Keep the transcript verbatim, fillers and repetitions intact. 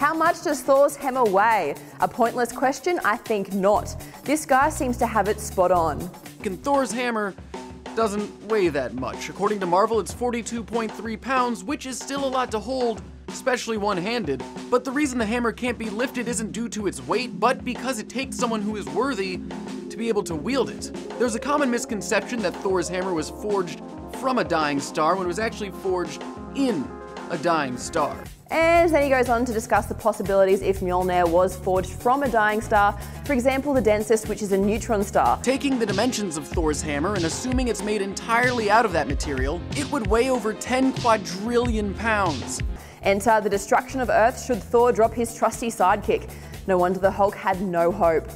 How much does Thor's hammer weigh? A pointless question? I think not. This guy seems to have it spot on. And Thor's hammer doesn't weigh that much. According to Marvel, it's forty-two point three pounds, which is still a lot to hold, especially one-handed. But the reason the hammer can't be lifted isn't due to its weight, but because it takes someone who is worthy to be able to wield it. There's a common misconception that Thor's hammer was forged from a dying star when it was actually forged in a dying star. And then he goes on to discuss the possibilities if Mjolnir was forged from a dying star, for example the densest, which is a neutron star. Taking the dimensions of Thor's hammer and assuming it's made entirely out of that material, it would weigh over ten quadrillion pounds. Enter the destruction of Earth should Thor drop his trusty sidekick. No wonder the Hulk had no hope.